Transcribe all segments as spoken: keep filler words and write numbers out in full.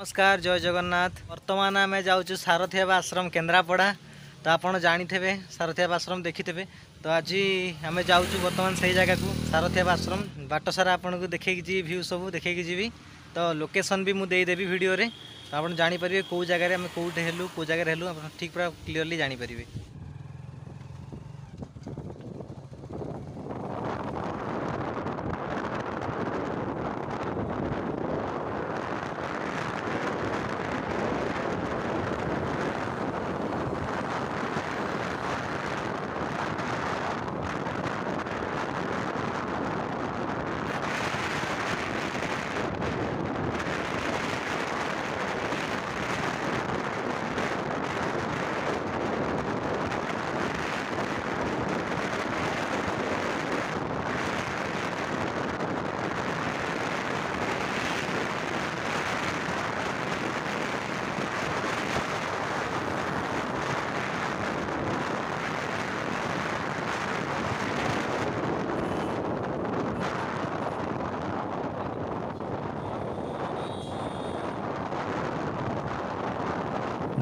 नमस्कार जय जगन्नाथ। बर्तमान आम जाऊँ सारथी बाबा आश्रम केन्द्रापड़ा। तो आप जाथे सारथी बाबा आश्रम देखिथे। तो आज आम जाऊँ बर्तमान से जगह को सारथी बाबा आश्रम बाट सारा आपन को देखे जी भ्यू सब देखे जी। तो लोकेशन भी मुझेदेवी भिडियो रे। तो आप जापर कौ जगार आम कौटे हेलु कौ जगार हेलु आप ठीक पूरा क्लीयरली जापर।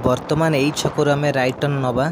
बर्तमान यही छकु आम राइट टर्न नवा।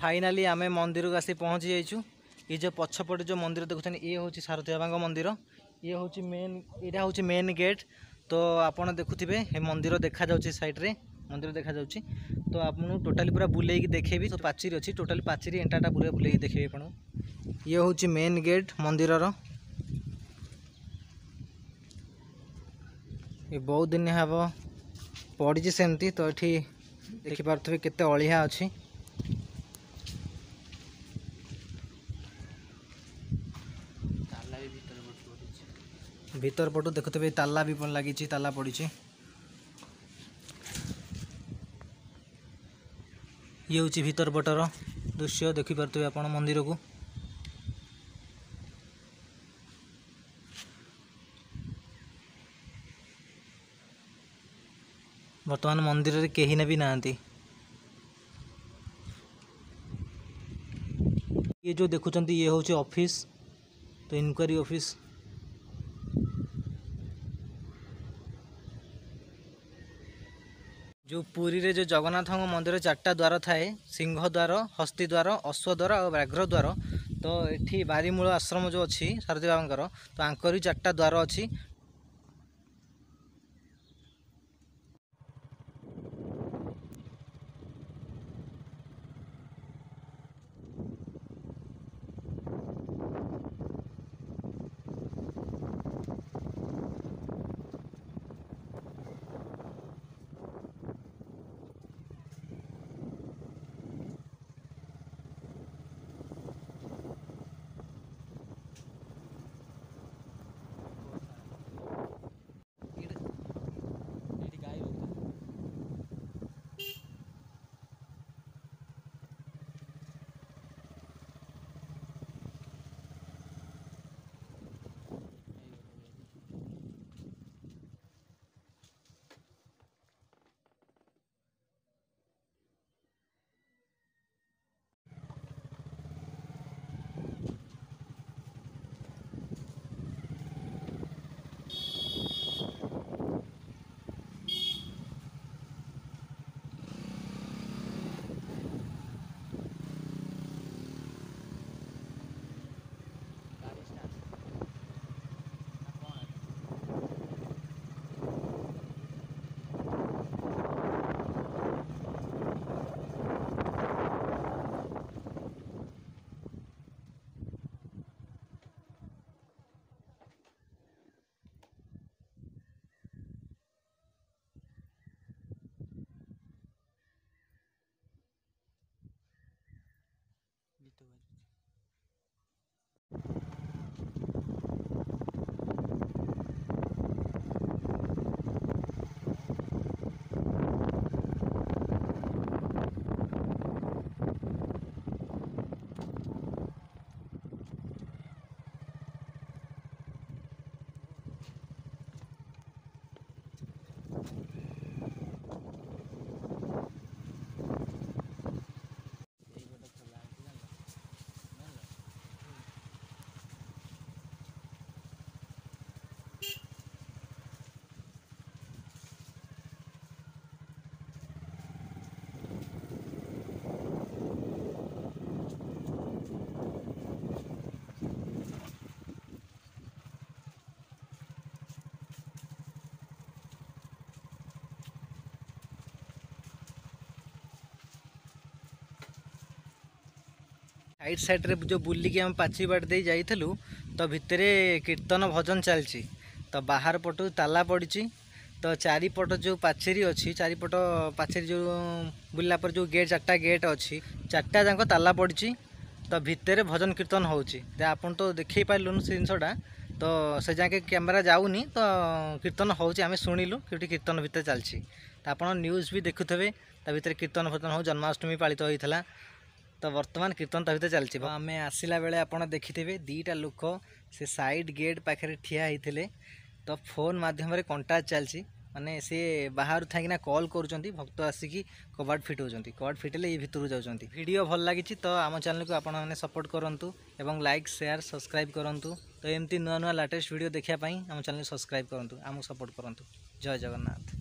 फाइनाली आम मंदिर को आसी पहुँची जाइचु। ये जो पछपटे जो मंदिर देखुन ये हूँ सारथी बाबा मंदिर। ये हूँ मेन यहाँ हूँ मेन गेट। तो आप देखुवे मंदिर देखा जाऊँगी सैड्रे मंदिर देखा जाऊँगी। तो आप टोटाली पूरा बुले देखेबी। तो पाचेरी अच्छी टोटाली पाचेरी एंटाटा पूरा बुले देखेबी आपको। ये हूँ मेन गेट मंदिर। ये बहुत दिन हम पड़ी सेमती। तो ये देखिपे केते अलिहा अच्छी। भीतर पटु देखुते ताला भी लगी ताला पड़ी। ये हूँ भीतर पटर दृश्य देखिपे आप मंदिर को। बर्तमान मंदिर रे केही ने भी नांती। ये जो देखुचंती ये होचे ऑफिस, तो इनक्वारी ऑफिस। जो पुरी रे जो जगन्नाथ मंदिर चारटा द्वार थाए, सिंह द्वार, हस्ती द्वार, अश्व द्वार और व्याघ्र द्वार। तो ये बारीमूल आश्रम जो अच्छी सारथी बाबा तो आंकरी चारटा द्वार अच्छी। साइड साइड रे जो बुलिकी आम पाची बाट दे जाइलु तो भितरे कीर्तन भजन चलती। तो बाहर पटु ताला पड़ी। तो चारिपट जो पाचेरी अच्छी चारिपट पाचेरी जो बुल्ला पर जो गेट चार्टा गेट अच्छी चार्टा जाक ताला पड़ी। तो भितरे भजन कीर्तन होची आपन तो देखे पार्लुन से जिनसटा। तो से जाके कैमेरा जाऊनी तो कीर्तन होची आम शुणिलु क्योंकि कीर्तन भितर चलती। तो आप न्यूज़ भी देखुवे भितर कीर्तन भजन हो जन्माष्टमी पालित होता। तो वर्तमान कीर्तन ता भीतर चलती। आम आसला बेले आप देखिथे दीटा लोक से साइड गेट पाखे ठिया होते। तो फोन मध्यम कंटाक्ट चलती माने सी बाहर थी कल कर भक्त आसिकी कबाट फिटाऊँ कबाट फिटेले ये भितर जाऊँगी। वीडियो भल लगी तो आम चैनल को आपण मैंने सपोर्ट करूँ और लाइक शेयर सब्सक्राइब करूँ। तो एमती नूआ नूआ लेटेस्ट वीडियो देखापी आम चैनल सब्सक्राइब करूँ आम सपोर्ट करूँ। जय जगन्नाथ।